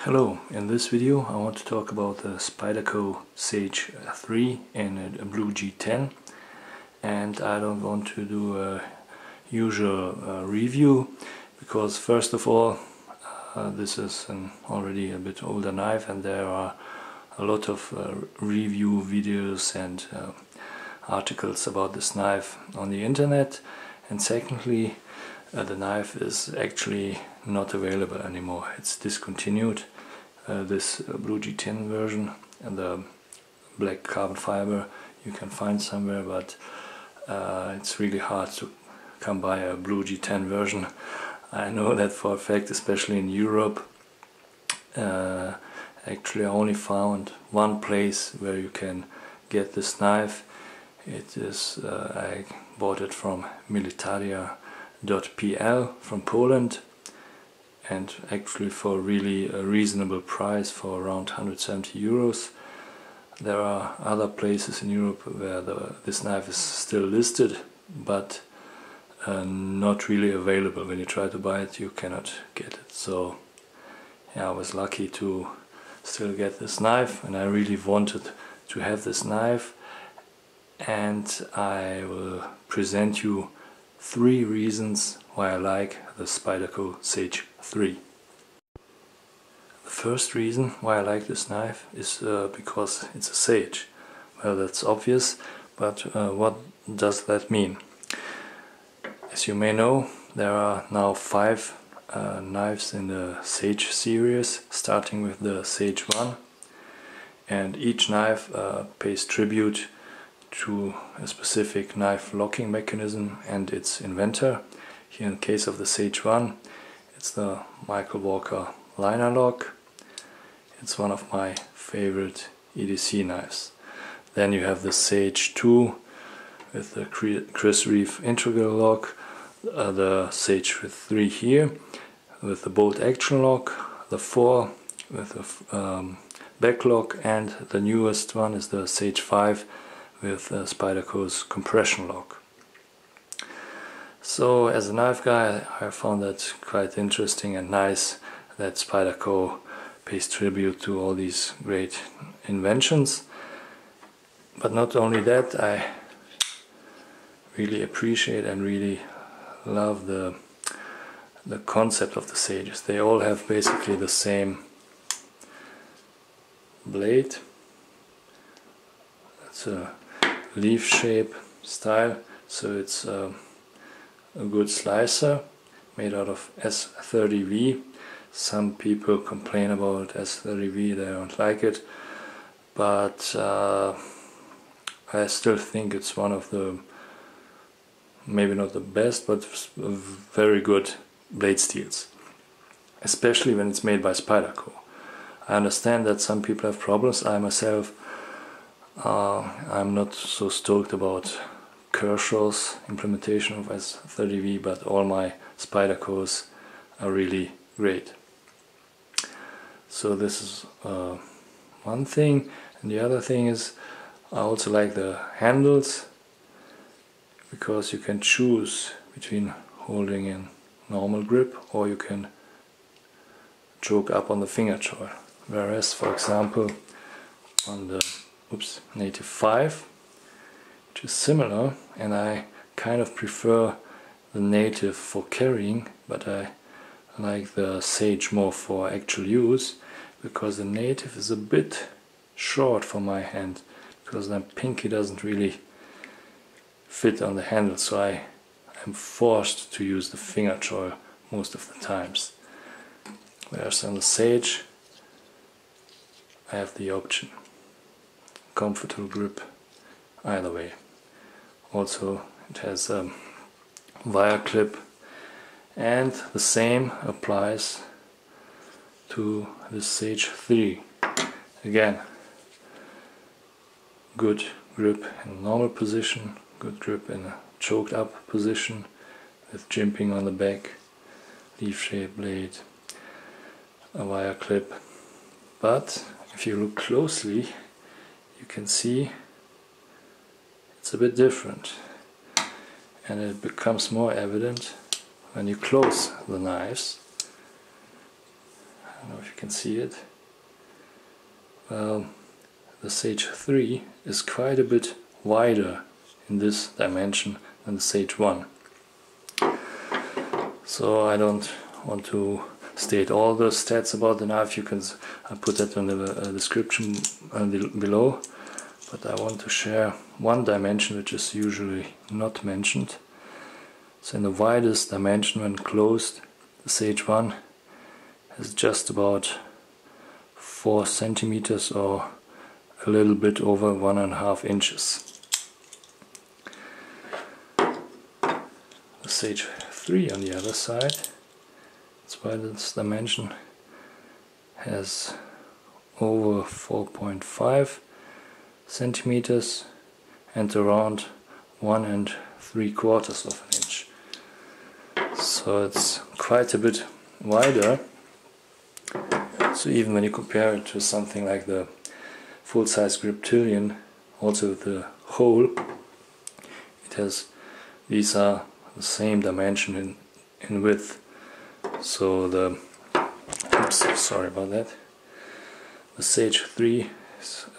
Hello, in this video I want to talk about the Spyderco Sage 3 and a blue G10, and I don't want to do a usual review because first of all this is already a bit older knife and there are a lot of review videos and articles about this knife on the internet, and secondly the knife is actually not available anymore. It's discontinued, this blue G10 version, and the black carbon fiber you can find somewhere, but it's really hard to come by a blue G10 version. I know that for a fact, especially in Europe. Actually I only found one place where you can get this knife. It is, I bought it from Militaria Dot pl from Poland, and actually for really a reasonable price, for around 170 euros. There are other places in Europe where this knife is still listed, but not really available. When you try to buy it you cannot get it. So yeah, I was lucky to still get this knife, and I really wanted to have this knife, and I will present you 3 reasons why I like the Spyderco Sage 3. The first reason why I like this knife is because it's a Sage. Well, that's obvious, but what does that mean? As you may know, there are now 5 knives in the Sage series, starting with the Sage 1, and each knife pays tribute to a specific knife locking mechanism and its inventor. Here, in case of the Sage 1, it's the Michael Walker liner lock. It's one of my favorite EDC knives. Then you have the Sage 2 with the Chris Reeve integral lock, the Sage 3 here with the bolt action lock, the 4 with the back lock, and the newest one is the Sage 5 with Spyderco's compression lock. So as a knife guy I found that quite interesting and nice that Spyderco pays tribute to all these great inventions. But not only that, I really appreciate and really love the concept of the Sages. They all have basically the same blade. It's a leaf shape style, so it's a good slicer made out of S30V. Some people complain about S30V, they don't like it, but I still think it's one of the, maybe not the best, but very good blade steels, especially when it's made by Spyderco. I understand that some people have problems. I myself, I'm not so stoked about Kershaw's implementation of S30V, but all my Spydercos are really great. So this is one thing, and the other thing is I also like the handles, because you can choose between holding in normal grip or you can choke up on the finger choil. Whereas for example on the native 5, which is similar, and I kind of prefer the native for carrying, but I like the Sage more for actual use, because the native is a bit short for my hand, because the pinky doesn't really fit on the handle, so I am forced to use the finger choil most of the times. Whereas on the Sage I have the option. Comfortable grip either way. Also it has a wire clip, and the same applies to the Sage 3. Again, good grip in normal position, good grip in a choked up position with jimping on the back, leaf shaped blade, a wire clip. But if you look closely you can see it's a bit different, and it becomes more evident when you close the knives. I don't know if you can see it. The Sage 3 is quite a bit wider in this dimension than the Sage 1. So I don't want to state all the stats about the knife. You can, I put that in the description below, but I want to share one dimension which is usually not mentioned. So in the widest dimension, when closed, the Sage 1 has just about 4 centimeters or a little bit over 1.5 inches. The Sage 3 on the other side, its widest dimension has over 4.5 centimeters and around 1 3/4 of an inch. So it's quite a bit wider. So even when you compare it to something like the full-size Griptilian, also the hole, it has, these are the same dimension in width. So the, oops, sorry about that, the Sage 3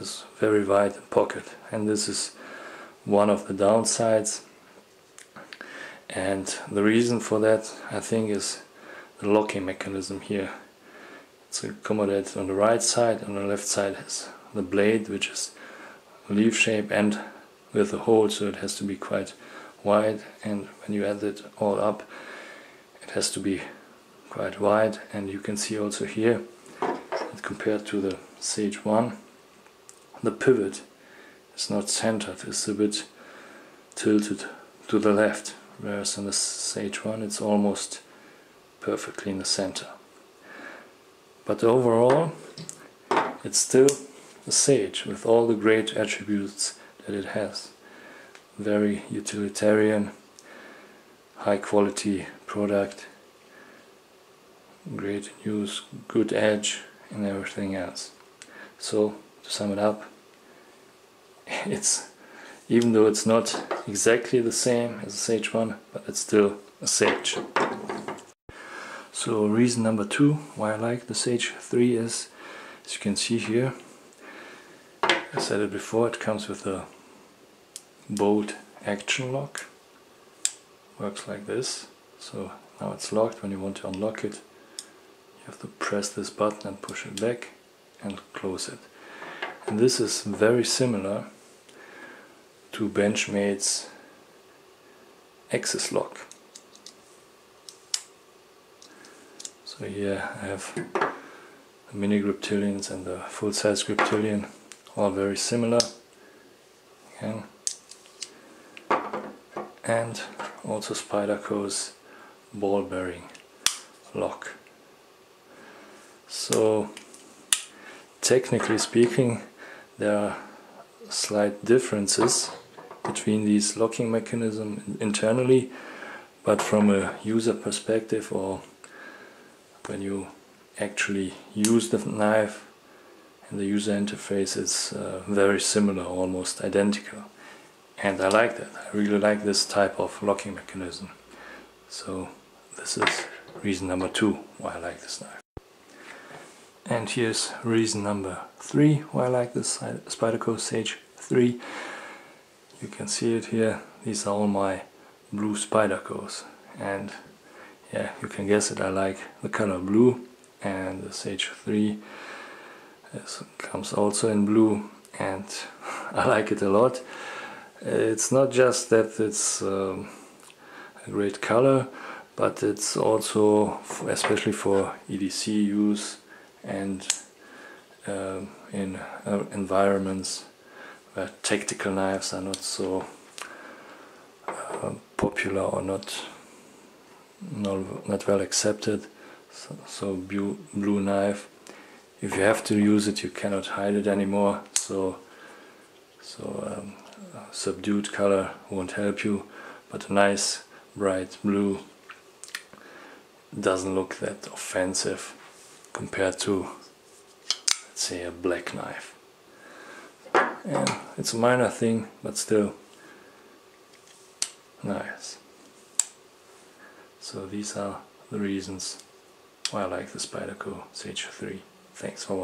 is very wide in pocket, and this is one of the downsides. And the reason for that, I think, is the locking mechanism here. It's accommodated on the right side, and the left side has the blade, which is leaf shape and with a hole, so it has to be quite wide, and when you add it all up it has to be quite wide. And you can see also here that compared to the Sage 1, the pivot is not centered, it's a bit tilted to the left, whereas in the Sage 1 it's almost perfectly in the center. But overall it's still the Sage with all the great attributes that it has. Very utilitarian, high quality product, great use, good edge and everything else. So to sum it up, it's, even though it's not exactly the same as the Sage 1, but it's still a Sage. So reason number 2 why I like the Sage 3 is, as you can see here, I said it before, it comes with a bolt action lock. Works like this. So now it's locked. When you want to unlock it, you have to press this button and push it back and close it. And this is very similar to Benchmade's Axis lock. So here I have the mini Griptilians and the full-size Griptilian. All very similar again, and also Spyderco's ball bearing lock. So technically speaking, there are slight differences between these locking mechanisms internally, but from a user perspective, or when you actually use the knife, and the user interface is very similar, almost identical. And I like that. I really like this type of locking mechanism. So this is reason number 2 why I like this knife. And here's reason number 3 why I like this Spyderco Sage 3. You can see it here. These are all my blue Spydercos. And yeah, you can guess it. I like the color blue, and the Sage 3 comes also in blue, and I like it a lot. It's not just that it's a great color, but it's also, especially for EDC use and in environments where tactical knives are not so popular or not well accepted. So blue knife, if you have to use it, you cannot hide it anymore, so subdued color won't help you, but a nice bright blue doesn't look that offensive compared to, let's say, a black knife. And it's a minor thing, but still nice. So these are the reasons why I like the Spyderco Sage 3. Thanks for watching.